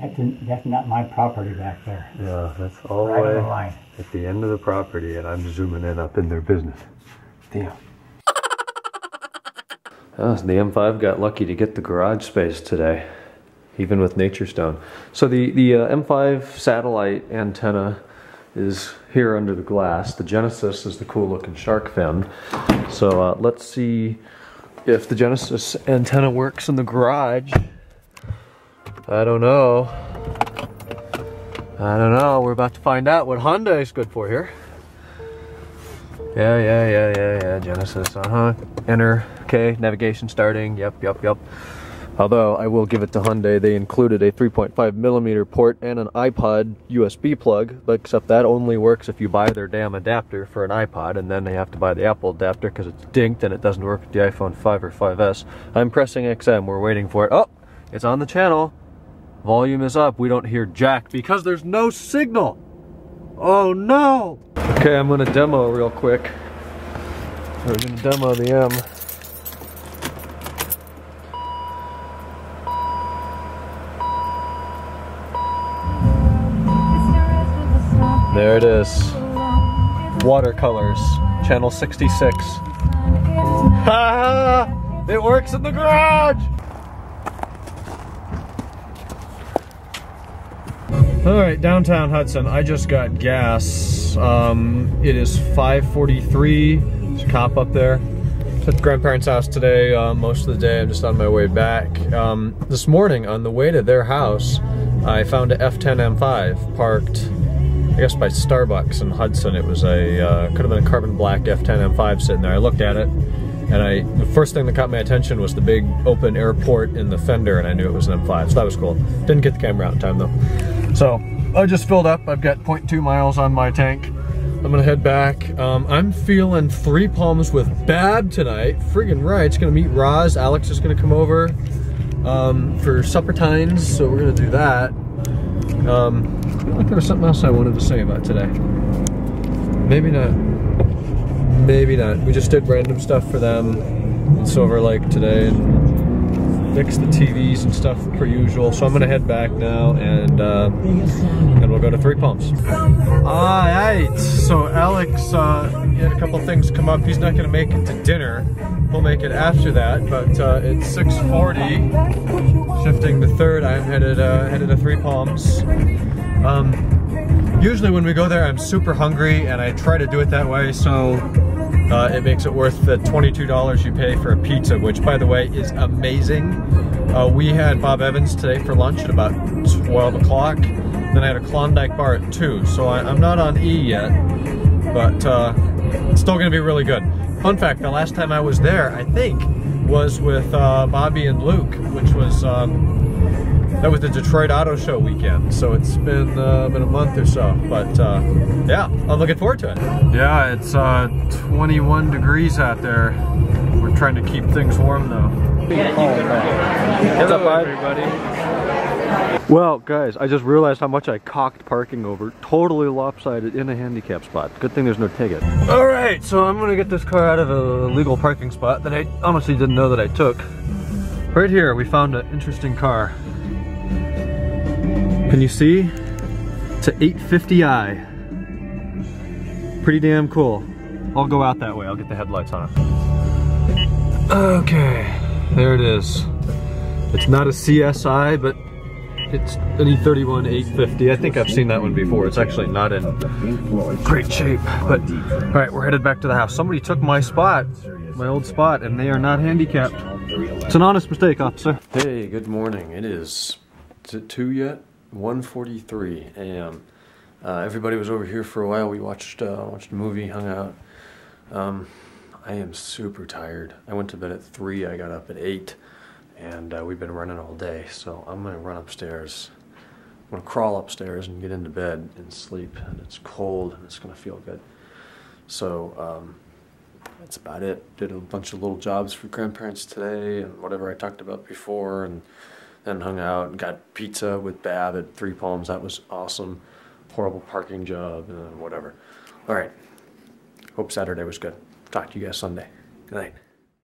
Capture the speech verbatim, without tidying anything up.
That's, a, that's not my property back there. Yeah, that's all right the way the line. At the end of the property, and I'm zooming in up in their business. Damn. Oh, so the M five got lucky to get the garage space today, even with Nature Stone. So the, the uh, M five satellite antenna is here under the glass. The Genesis is the cool looking shark fin. So uh, let's see if the Genesis antenna works in the garage. I don't know. I don't know. We're about to find out what Hyundai is good for here. Yeah, yeah, yeah, yeah, yeah, Genesis, uh-huh. Enter, okay, navigation starting, yep, yep, yep. Although, I will give it to Hyundai, they included a three point five millimeter port and an iPod U S B plug, but except that only works if you buy their damn adapter for an iPod, and then they have to buy the Apple adapter because it's dinked and it doesn't work with the iPhone five or five S. I'm pressing X M, we're waiting for it. Oh, it's on the channel. Volume is up, we don't hear jack because there's no signal. Oh no! Okay, I'm gonna demo real quick. We're gonna demo the M. There it is. Watercolors, channel sixty-six. Ha! It works in the garage! Alright, downtown Hudson, I just got gas. Um, it is five forty-three, there's a cop up there. At the grandparents' house today, uh, most of the day, I'm just on my way back. Um, this morning, on the way to their house, I found a F ten M five parked, I guess by Starbucks in Hudson. It was a, uh, could have been a carbon black F ten M five sitting there. I looked at it, and I, the first thing that caught my attention was the big open air port in the fender, and I knew it was an M five, so that was cool. Didn't get the camera out in time though. So, I just filled up. I've got point two miles on my tank. I'm gonna head back. Um, I'm feeling Three Palms with B A B tonight. Friggin' right, it's gonna meet Roz. Alex is gonna come over um, for supper times, so we're gonna do that. Um, I feel like there was something else I wanted to say about today. Maybe not. Maybe not. We just did random stuff for them in Silver Lake today. And fix the T Vs and stuff per usual, so I'm gonna head back now and uh, and we'll go to Three Palms. Alright, so Alex uh, he had a couple things come up. He's not gonna make it to dinner. We'll make it after that, but uh, it's six forty, shifting to third. I'm headed uh, headed to Three Palms. Um, usually when we go there I'm super hungry and I try to do it that way, so Uh, it makes it worth the twenty-two dollars you pay for a pizza, which, by the way, is amazing. Uh, we had Bob Evans today for lunch at about twelve o'clock. Then I had a Klondike bar at two, so I, I'm not on E yet, but uh, it's still going to be really good. Fun fact, the last time I was there, I think, was with uh, Bobby and Luke, which was, um, that was the Detroit Auto Show weekend. So it's been, uh, been a month or so, but... Uh, yeah, I'm looking forward to it. Yeah, it's uh, twenty-one degrees out there. We're trying to keep things warm though. What's up, everybody? Well, guys, I just realized how much I cocked parking over. Totally lopsided in a handicap spot. Good thing there's no ticket. All right, so I'm gonna get this car out of a legal parking spot that I honestly didn't know that I took. Right here, we found an interesting car. Can you see? It's an eight fifty i. Pretty damn cool. I'll go out that way. I'll get the headlights on it. Okay, there it is. It's not a C S I, but it's an E thirty-one eight fifty. I think I've seen that one before. It's actually not in great shape. But all right, we're headed back to the house. Somebody took my spot, my old spot, and they are not handicapped. It's an honest mistake, officer. Hey, good morning. It is, is it two yet? one forty-three a m Uh, everybody was over here for a while. We watched uh, watched a movie, hung out. Um, I am super tired. I went to bed at three. I got up at eight, and uh, we've been running all day. So I'm gonna run upstairs. I'm gonna crawl upstairs and get into bed and sleep. And it's cold, and it's gonna feel good. So um, that's about it. Did a bunch of little jobs for grandparents today, and whatever I talked about before, and then hung out and got pizza with B A B at Three Palms. That was awesome. Horrible parking job, and uh, whatever. All right. Hope Saturday was good. Talk to you guys Sunday. Good night.